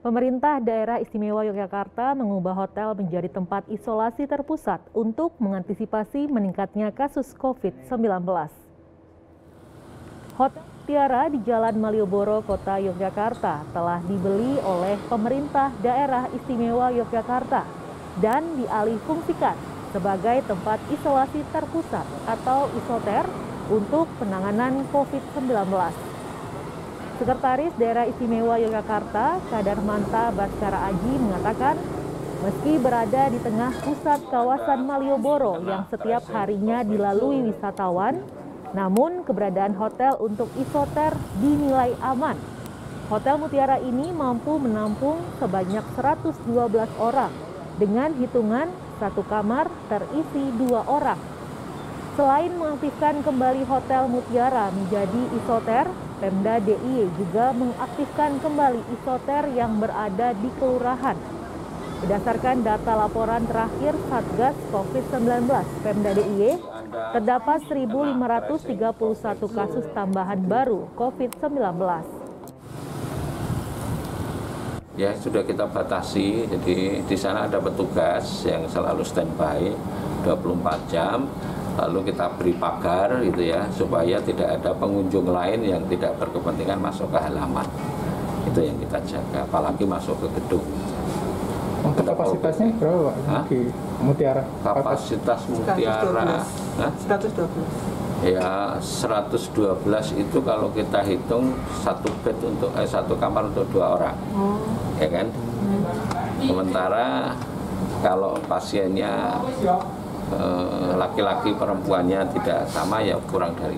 Pemerintah Daerah Istimewa Yogyakarta mengubah hotel menjadi tempat isolasi terpusat untuk mengantisipasi meningkatnya kasus COVID-19. Hotel Tiara di Jalan Malioboro, Kota Yogyakarta telah dibeli oleh Pemerintah Daerah Istimewa Yogyakarta dan dialihfungsikan sebagai tempat isolasi terpusat atau isoter untuk penanganan COVID-19. Sekretaris Daerah Istimewa Yogyakarta, Kadarmanta Baskara Aji mengatakan, meski berada di tengah pusat kawasan Malioboro yang setiap harinya dilalui wisatawan, namun keberadaan hotel untuk isoter dinilai aman. Hotel Mutiara ini mampu menampung sebanyak 112 orang dengan hitungan satu kamar terisi 2 orang. Selain mengaktifkan kembali Hotel Mutiara menjadi isoter, Pemda DIY juga mengaktifkan kembali isoter yang berada di kelurahan. Berdasarkan data laporan terakhir Satgas COVID-19 Pemda DIY, terdapat 1.531 kasus tambahan baru COVID-19. Ya, sudah kita batasi, jadi di sana ada petugas yang selalu standby 24 jam. Lalu kita beri pagar gitu ya, supaya tidak ada pengunjung lain yang tidak berkepentingan masuk ke halaman. Itu yang kita jaga, apalagi masuk ke gedung. Untuk kapasitasnya berapa, Pak? Di Mutiara. Kapasitas Mutiara 112. Ya, 112 itu kalau kita hitung satu kamar untuk 2 orang. Ya kan? Sementara kalau pasiennya laki-laki perempuannya tidak sama, ya kurang dari